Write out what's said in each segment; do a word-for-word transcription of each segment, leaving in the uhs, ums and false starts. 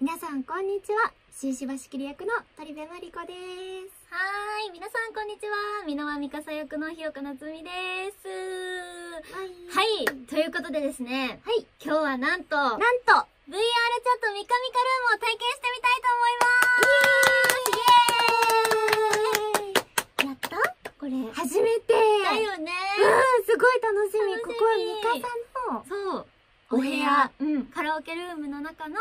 皆さんこんにちは。新柴仕切り役の鳥部真理子です。はーい、皆さんこんにちは。箕輪美香さ役の日岡夏美です。はい、ということでですね、はい、今日はなんと、なんと、ブイアール チャットミカミカルームを体験してみたいと思います。イエーイ、イエーイ、やった?これ。初めて。だよねー。うん、すごい楽しみ。楽しみ。ここはミカさんの。そう。お部屋、うん、カラオケルームの中の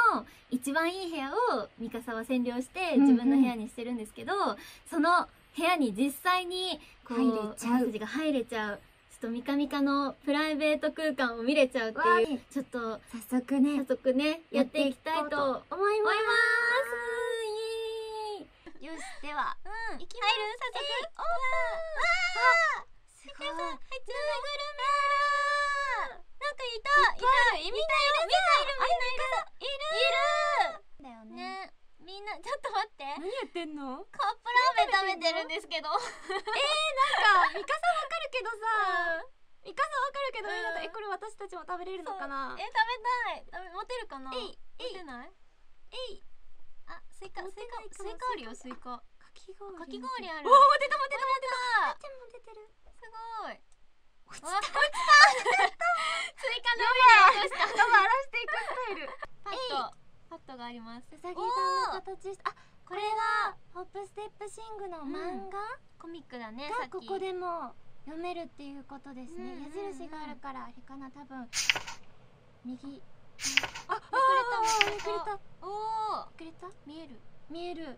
一番いい部屋をミカサは占領して自分の部屋にしてるんですけど、うんうん、その部屋に実際にこう私たちが入れちゃう、ちょっとミカミカのプライベート空間を見れちゃうっていう、ちょっと早速ね早速ねやっていきたいと思います。イエーイ、よし、では、うん、いきます。入る、早速、おー、わー、すごい、ぬいぐるみ、なんかいた、いた、みんないる、みんないる、みんないる、いる、いるだよね。みんな、ちょっと待って。何やってんの？カップラーメン食べてるんですけど。えー、なんか、ミカさんわかるけどさ。ミカさんわかるけど、みんな、え、これ私たちも食べれるのかな？え、食べたい。持てるかな？えい、えい。持てない？えい。あ、スイカ、スイカ、スイカあるよ、スイカ。かき氷。かき氷ある。おー、持てた、持てた、持てた。あっちも出てる。すごい。落ちた、落ちた、スイカの上に落とした。荒らしていくスタイル。パッド、パッドがあります。うさぎさんの形した。あ、これはホップステップシングの漫画コミックだね。さっきここでも読めるっていうことですね。矢印があるから、あれかな、多分右。あ、めくれた、めくれた、おお、めくれた、見える、見える。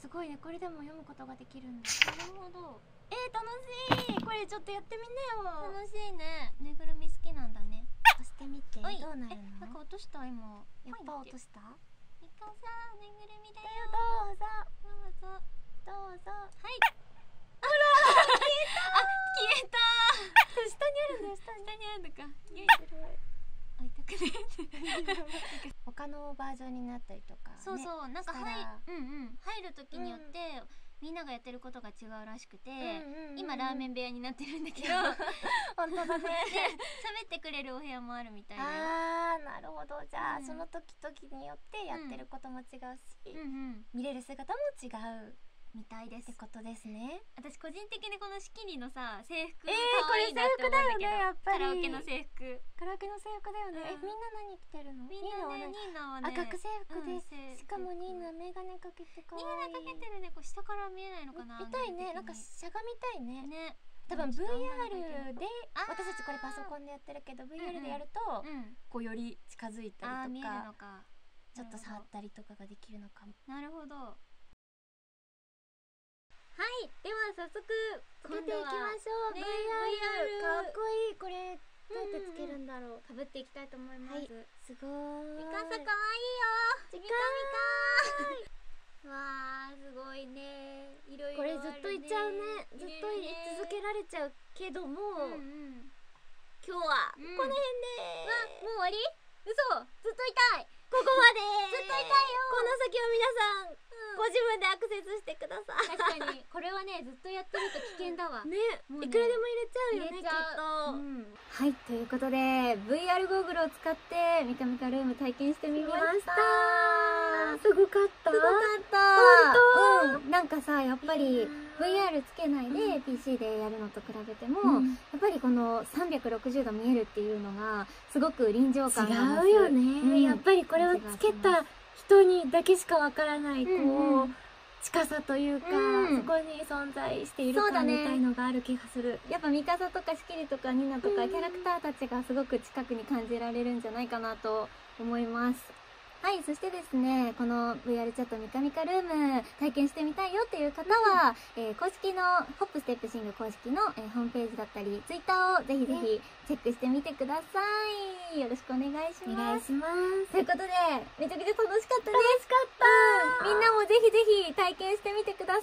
すごいね、これでも読むことができるんだ。なるほど。えー、楽しい。これちょっとやってみなよ。楽しいね。ぬいぐるみ好きなんだね。押してみて。どうなるの？なんか落とした今。やっぱ落とした？ミカさん、ぬいぐるみだよ。どうぞ。どうぞ。どうぞ。はい。あら。消えた。あ、消えた。下にあるの。下にあるのか。あ、痛くね。他のバージョンになったりとか。そうそう。なんか入、うんうん。入る時によって。みんながやってることが違うらしくて、今ラーメン部屋になってるんだけど、本当だね。喋ってくれるお部屋もあるみたいな。ああ、なるほど。じゃあ、うん、その時々によってやってることも違うし、うんうん、見れる姿も違うみたいですってことですね。私個人的にこの仕切りのさ、制服可愛いなって思うんだけど、カラオケの制服、カラオケの制服だよね。みんな何着てるの？みんなね、ニーナはね、赤く制服です。しかもニーナメガネかけて可愛い。ニーナかけてるね。こう下から見えないのかな？見たいね。なんかしゃがみたいね。多分 ブイアール で、私たちこれパソコンでやってるけど ブイアール でやるとこうより近づいたりとか、ちょっと触ったりとかができるのかも。なるほど。はい、では早速つけていきましょう。 ブイアール、 かっこいい。これどうやってつけるんだろう。かぶっていきたいと思います。すごい。ミカサかわいいよ。ミカミカわー、すごいね。いろいろこれずっといっちゃうね。ずっとい続けられちゃうけども、今日はこの辺で。わ、もう終わり？嘘、ずっといたい。ここまでずっといたいよ。この先は皆さんご自分でアクセスしてください。確かにこれはね、ずっとやってると危険だわね。いくらでも入れちゃうよね、きっと。はい、ということで ブイアール ゴーグルを使ってミカミカルーム体験してみました。すごかった、すごかった。うん、なんかさ、やっぱり ブイアール つけないで ピーシー でやるのと比べても、やっぱりこのさんびゃくろくじゅうど見えるっていうのがすごく臨場感が違うよね。やっぱりこれをつけた人にだけしかわからないこう近さというか、そこに存在しているかみたいのがある気がする。やっぱミカサとか仕切りとかニーナとかキャラクターたちがすごく近くに感じられるんじゃないかなと思います。はい、そしてですね、この ブイアール チャットミカミカルーム体験してみたいよっていう方は、えー、公式のホップステップシング公式の、えー、ホームページだったりツイッターをぜひぜひチェックしてみてください。よろしくお願いします。お願いします。ということで、めちゃくちゃ楽しかったね。楽しかった。みんなもぜひぜひ体験してみてください。